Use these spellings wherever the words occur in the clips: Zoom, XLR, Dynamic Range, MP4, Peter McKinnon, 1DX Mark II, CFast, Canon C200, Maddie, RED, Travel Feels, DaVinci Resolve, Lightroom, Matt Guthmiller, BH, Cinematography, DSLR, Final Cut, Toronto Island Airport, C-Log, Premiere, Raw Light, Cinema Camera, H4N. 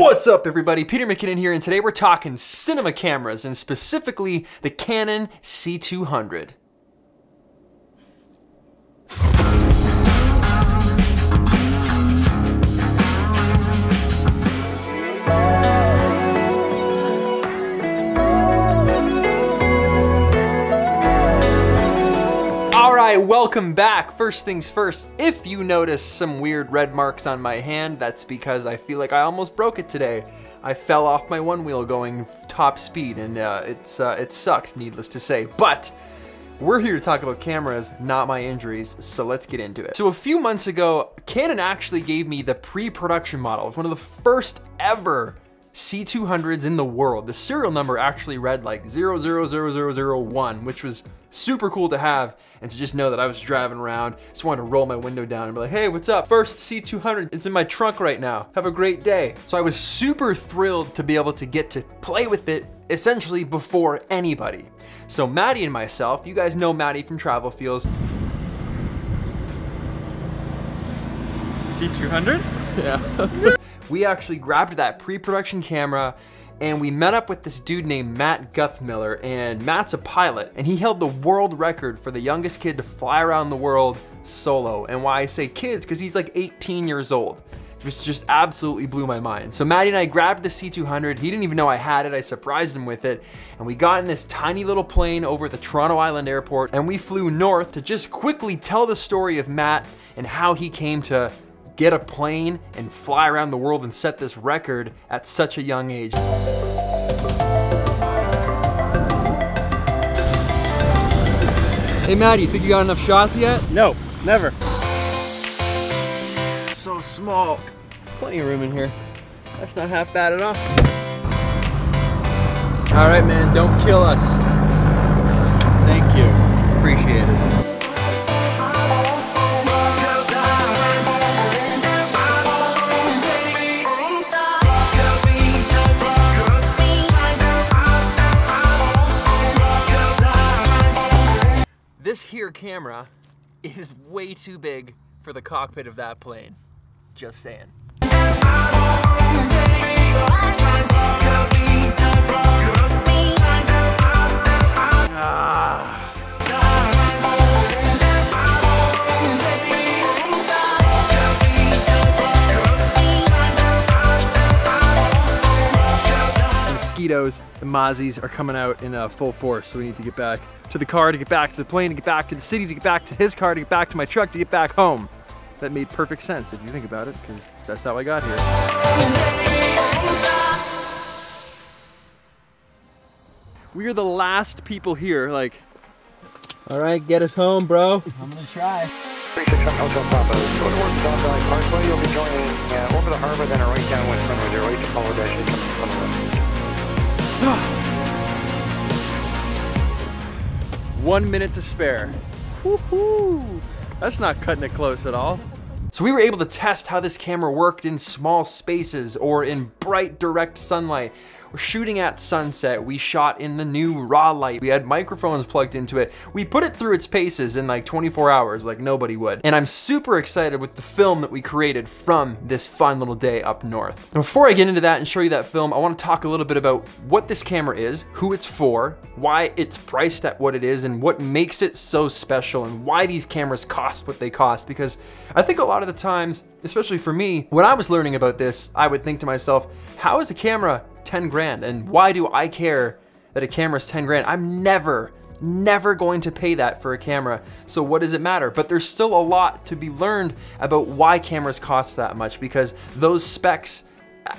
What's up everybody, Peter McKinnon here, and today we're talking cinema cameras and specifically the Canon C200. Welcome back. First things first, if you notice some weird red marks on my hand, that's because I feel like I almost broke it today. I fell off my one wheel going top speed and it sucked, needless to say. But we're here to talk about cameras, not my injuries, so let's get into it. So a few months ago, Canon actually gave me the pre-production model. It's one of the first ever C200s in the world. The serial number actually read like 000001, which was super cool to have, and to just know that I was driving around, just wanted to roll my window down and be like, hey, what's up? First C200, it's in my trunk right now. Have a great day. So I was super thrilled to be able to get to play with it essentially before anybody. So Maddie and myself, you guys know Maddie from Travel Feels. C200? Yeah. We actually grabbed that pre-production camera and we met up with this dude named Matt Guthmiller, and Matt's a pilot and he held the world record for the youngest kid to fly around the world solo. And why I say kids, because he's like 18 years old, which just absolutely blew my mind. So Maddie and I grabbed the C200, he didn't even know I had it, I surprised him with it, and we got in this tiny little plane over at the Toronto Island Airport and we flew north to just quickly tell the story of Matt and how he came to get a plane and fly around the world and set this record at such a young age. Hey Maddie, you think you got enough shots yet? No, never. So small. Plenty of room in here. That's not half bad at all. All right, man, don't kill us. Thank you, it's appreciated. This here camera is way too big for the cockpit of that plane. Just saying. Mosquitoes and mozzies are coming out in full force, so we need to get back to the car, to get back to the plane, to get back to the city, to get back to his car, to get back to my truck, to get back home. That made perfect sense if you think about it, because that's how I got here. We are the last people here, like, all right, get us home, bro. I'm gonna try. Go to Parkway, you'll be going over the harbor, then a right downwind runway 08 to follow dash 8. 1 minute to spare. Woohoo! That's not cutting it close at all. So we were able to test how this camera worked in small spaces or in bright direct sunlight. We're shooting at sunset. We shot in the new Raw Light. We had microphones plugged into it. We put it through its paces in like 24 hours like nobody would. And I'm super excited with the film that we created from this fun little day up north. Now before I get into that and show you that film, I want to talk a little bit about what this camera is, who it's for, why it's priced at what it is, and what makes it so special, and why these cameras cost what they cost. Because I think a lot of the times, especially for me, when I was learning about this, I would think to myself, how is a camera 10 grand and why do I care that a camera's 10 grand? I'm never going to pay that for a camera, so what does it matter? But there's still a lot to be learned about why cameras cost that much, because those specs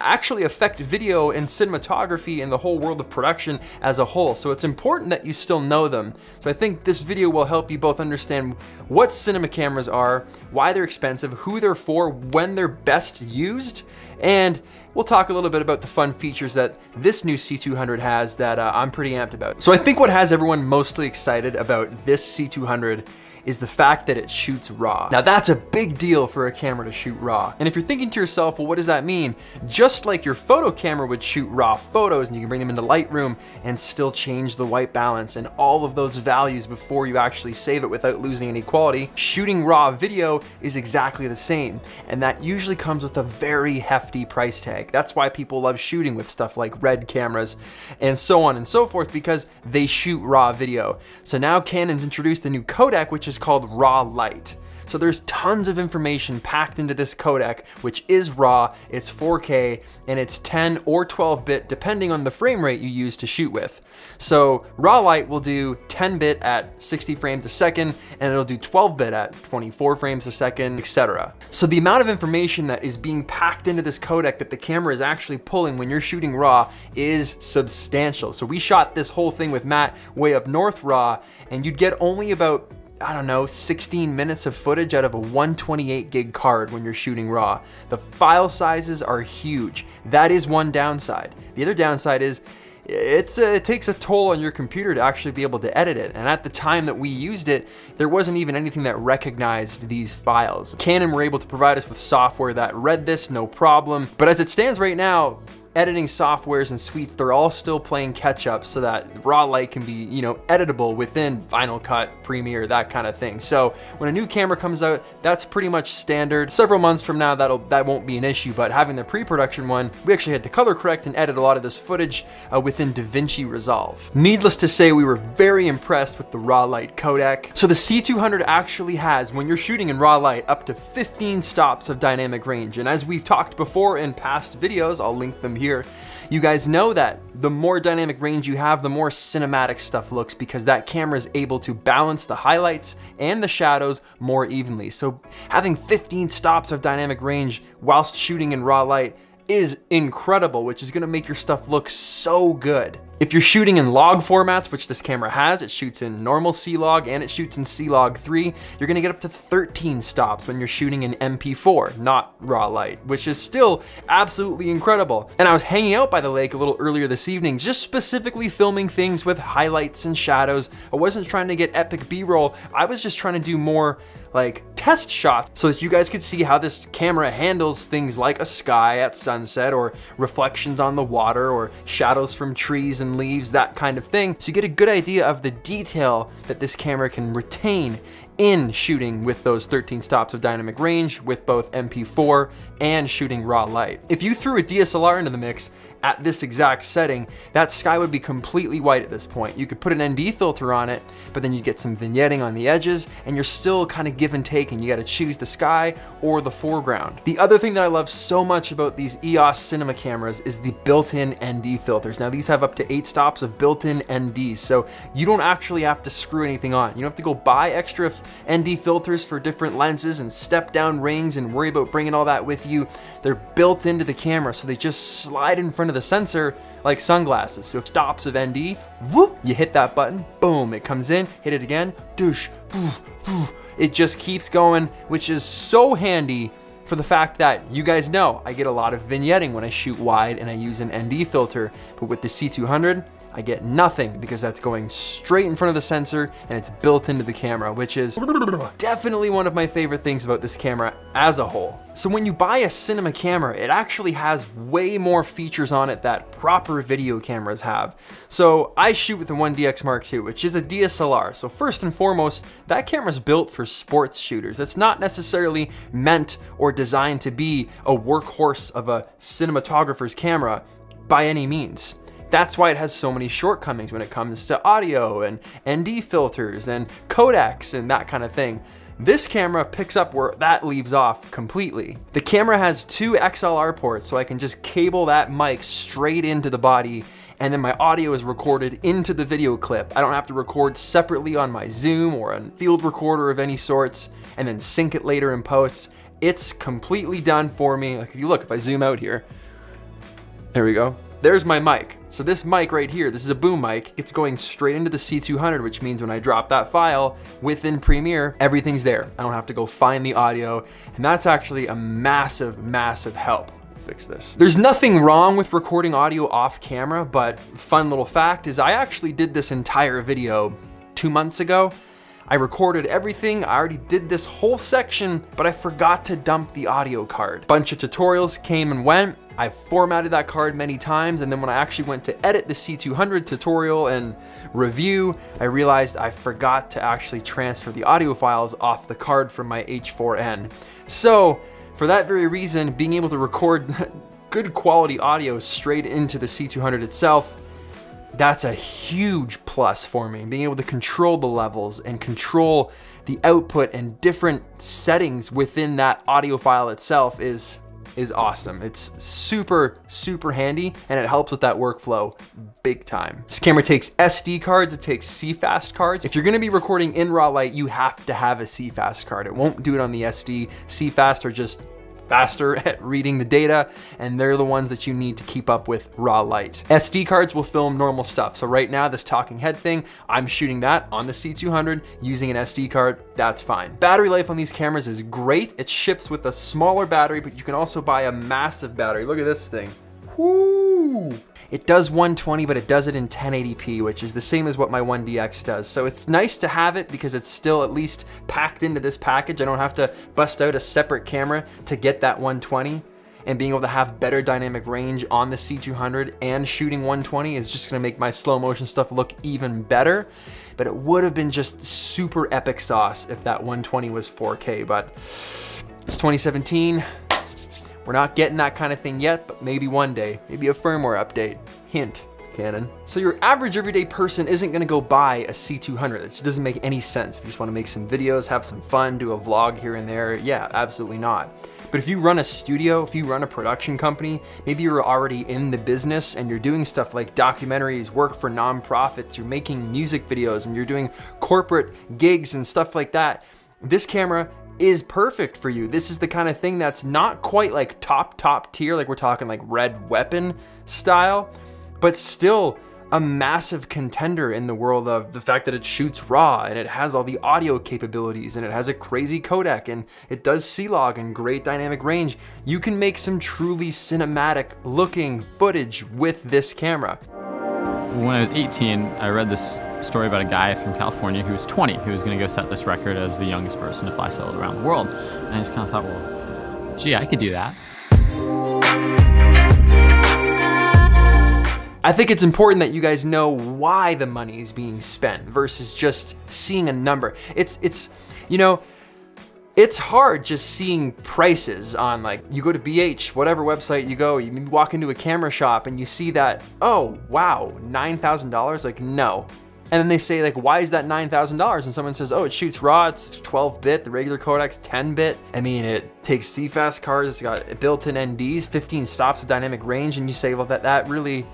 actually affect video and cinematography and the whole world of production as a whole. So it's important that you still know them. So I think this video will help you both understand what cinema cameras are, why they're expensive, who they're for, when they're best used, and we'll talk a little bit about the fun features that this new C200 has that I'm pretty amped about. So I think what has everyone mostly excited about this C200 is the fact that it shoots raw. Now that's a big deal for a camera to shoot raw. And if you're thinking to yourself, well, what does that mean? Just like your photo camera would shoot raw photos and you can bring them into Lightroom and still change the white balance and all of those values before you actually save it without losing any quality, shooting raw video is exactly the same. And that usually comes with a very hefty price tag. That's why people love shooting with stuff like RED cameras and so on and so forth, because they shoot raw video. So now Canon's introduced a new codec, which is called Raw Light. So there's tons of information packed into this codec, which is raw, it's 4K, and it's 10 or 12-bit, depending on the frame rate you use to shoot with. So Raw Light will do 10-bit at 60 frames a second, and it'll do 12-bit at 24 frames a second, etc. So the amount of information that is being packed into this codec that the camera is actually pulling when you're shooting raw is substantial. So we shot this whole thing with Matt way up north raw, and you'd get only about, I don't know, 16 minutes of footage out of a 128 gig card when you're shooting raw. The file sizes are huge. That is one downside. The other downside is it takes a toll on your computer to actually be able to edit it. And at the time that we used it, there wasn't even anything that recognized these files. Canon were able to provide us with software that read this, no problem. But as it stands right now, editing softwares and suites, they're all still playing catch up so that Raw Light can be, you know, editable within Final Cut, Premiere, that kind of thing. So when a new camera comes out, that's pretty much standard. Several months from now, that won't be an issue, but having the pre-production one, we actually had to color correct and edit a lot of this footage within DaVinci Resolve. Needless to say, we were very impressed with the Raw Light codec. So the C200 actually has, when you're shooting in Raw Light, up to 15 stops of dynamic range. And as we've talked before in past videos, I'll link them here. You guys know that the more dynamic range you have, the more cinematic stuff looks, because that camera is able to balance the highlights and the shadows more evenly. So having 15 stops of dynamic range whilst shooting in Raw Light is incredible, which is gonna make your stuff look so good. If you're shooting in log formats, which this camera has, it shoots in normal C-Log and it shoots in C-Log 3, you're gonna get up to 13 stops when you're shooting in MP4, not Raw Light, which is still absolutely incredible. And I was hanging out by the lake a little earlier this evening, just specifically filming things with highlights and shadows. I wasn't trying to get epic B-roll, I was just trying to do more like test shots so that you guys could see how this camera handles things like a sky at sunset or reflections on the water or shadows from trees and leaves, that kind of thing. So you get a good idea of the detail that this camera can retain in shooting with those 13 stops of dynamic range with both MP4 and shooting raw light. If you threw a DSLR into the mix at this exact setting, that sky would be completely white at this point. You could put an ND filter on it, but then you get some vignetting on the edges and you're still kind of give and take, and you gotta choose the sky or the foreground. The other thing that I love so much about these EOS cinema cameras is the built-in ND filters. Now these have up to 8 stops of built-in NDs, so you don't actually have to screw anything on. You don't have to go buy extra ND filters for different lenses and step down rings and worry about bringing all that with you. They're built into the camera, so they just slide in front of the sensor like sunglasses. So if stops of ND, whoop, you hit that button, boom, it comes in, hit it again, doosh, woof, woof. It just keeps going, which is so handy for the fact that you guys know I get a lot of vignetting when I shoot wide and I use an ND filter, but with the C200, I get nothing because that's going straight in front of the sensor and it's built into the camera, which is definitely one of my favorite things about this camera as a whole. So when you buy a cinema camera, it actually has way more features on it that proper video cameras have. So I shoot with the 1DX Mark II, which is a DSLR. So first and foremost, that camera's built for sports shooters. It's not necessarily meant or designed to be a workhorse of a cinematographer's camera by any means. That's why it has so many shortcomings when it comes to audio and ND filters and codecs and that kind of thing. This camera picks up where that leaves off completely. The camera has 2 XLR ports, so I can just cable that mic straight into the body, and then my audio is recorded into the video clip. I don't have to record separately on my Zoom or a field recorder of any sorts, and then sync it later in post. It's completely done for me. Like if you look, if I zoom out here, there we go. There's my mic. So this mic right here, this is a boom mic. It's going straight into the C200, which means when I drop that file within Premiere, everything's there. I don't have to go find the audio. And that's actually a massive, massive help. Fix this. There's nothing wrong with recording audio off camera, but fun little fact is I actually did this entire video 2 months ago. I recorded everything, I already did this whole section, but I forgot to dump the audio card. Bunch of tutorials came and went, I've formatted that card many times, and then when I actually went to edit the C200 tutorial and review, I realized I forgot to actually transfer the audio files off the card from my H4N. So, for that very reason, being able to record good quality audio straight into the C200 itself, that's a huge plus for me. Being able to control the levels and control the output and different settings within that audio file itself is awesome. It's super, super handy, and it helps with that workflow big time. This camera takes SD cards, it takes CFast cards. If you're gonna be recording in Raw Light, you have to have a CFast card. It won't do it on the SD. CFast are just faster at reading the data, and they're the ones that you need to keep up with Raw Light. SD cards will film normal stuff. So right now, this talking head thing, I'm shooting that on the C200 using an SD card, that's fine. Battery life on these cameras is great. It ships with a smaller battery, but you can also buy a massive battery. Look at this thing. Woo! It does 120, but it does it in 1080p, which is the same as what my 1DX does. So it's nice to have it because it's still at least packed into this package. I don't have to bust out a separate camera to get that 120. And being able to have better dynamic range on the C200 and shooting 120 is just gonna make my slow motion stuff look even better. But it would have been just super epic sauce if that 120 was 4K, but it's 2017. We're not getting that kind of thing yet, but maybe one day, maybe a firmware update. Hint, Canon. So your average everyday person isn't gonna go buy a C200. It just doesn't make any sense. If you just wanna make some videos, have some fun, do a vlog here and there, yeah, absolutely not. But if you run a studio, if you run a production company, maybe you're already in the business and you're doing stuff like documentaries, work for nonprofits, you're making music videos, and you're doing corporate gigs and stuff like that, this camera is perfect for you. This is the kind of thing that's not quite like top tier, like we're talking like Red Weapon style, but still a massive contender in the world of the fact that it shoots raw and it has all the audio capabilities and it has a crazy codec and it does C-Log and great dynamic range. You can make some truly cinematic looking footage with this camera. When I was 18, I read this story about a guy from California who was 20, who was going to go set this record as the youngest person to fly solo around the world. And I just kind of thought, well, gee, I could do that. I think it's important that you guys know why the money is being spent versus just seeing a number. It's hard just seeing prices on, like, you go to BH, whatever website you go, you walk into a camera shop and you see that, oh, wow, $9,000, like, no. And then they say, like, why is that $9,000? And someone says, oh, it shoots raw, it's 12-bit, the regular codec's 10-bit. I mean, it takes CFast cards, it's got built-in NDs, 15 stops of dynamic range, and you say, well, that really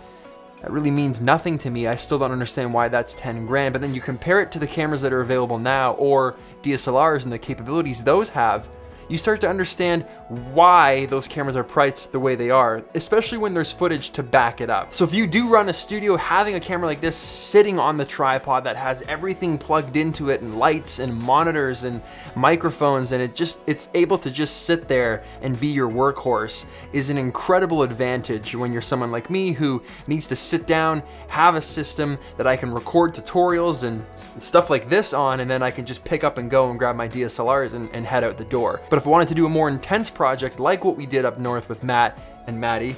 means nothing to me. I still don't understand why that's 10 grand, but then you compare it to the cameras that are available now or DSLRs and the capabilities those have, you start to understand why those cameras are priced the way they are, especially when there's footage to back it up. So if you do run a studio, having a camera like this sitting on the tripod that has everything plugged into it and lights and monitors and microphones, and it's able to just sit there and be your workhorse is an incredible advantage when you're someone like me who needs to sit down, have a system that I can record tutorials and stuff like this on, and then I can just pick up and go and grab my DSLRs and head out the door. But if I wanted to do a more intense project like what we did up north with Matt and Maddie,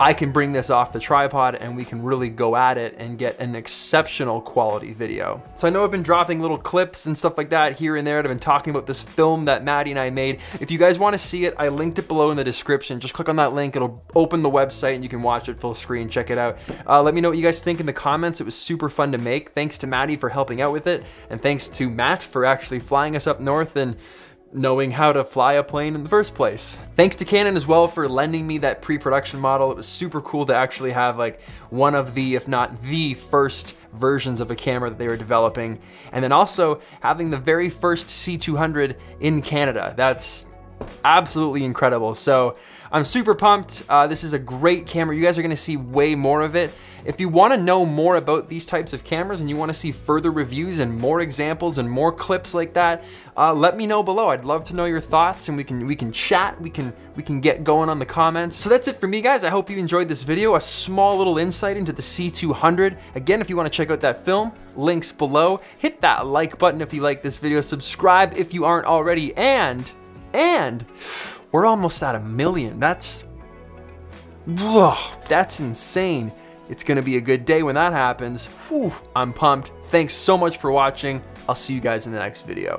I can bring this off the tripod and we can really go at it and get an exceptional quality video. So I know I've been dropping little clips and stuff like that here and there. I've been talking about this film that Maddie and I made. If you guys want to see it, I linked it below in the description. Just click on that link. It'll open the website and you can watch it full screen, check it out. Let me know what you guys think in the comments. It was super fun to make. Thanks to Maddie for helping out with it. And thanks to Matt for actually flying us up north and knowing how to fly a plane in the first place. Thanks to Canon as well for lending me that pre-production model. It was super cool to actually have like one of the, if not the first versions of a camera that they were developing. And then also having the very first C200 in Canada. That's absolutely incredible. So I'm super pumped. This is a great camera. You guys are gonna see way more of it. If you wanna know more about these types of cameras and you wanna see further reviews and more examples and more clips like that, let me know below. I'd love to know your thoughts, and we can chat, we can get going on the comments. So that's it for me, guys. I hope you enjoyed this video, a small little insight into the C200. Again, if you wanna check out that film, links below. Hit that like button if you like this video, subscribe if you aren't already, and we're almost at 1 million. That's insane. It's gonna be a good day when that happens. Whew, I'm pumped. Thanks so much for watching. I'll see you guys in the next video.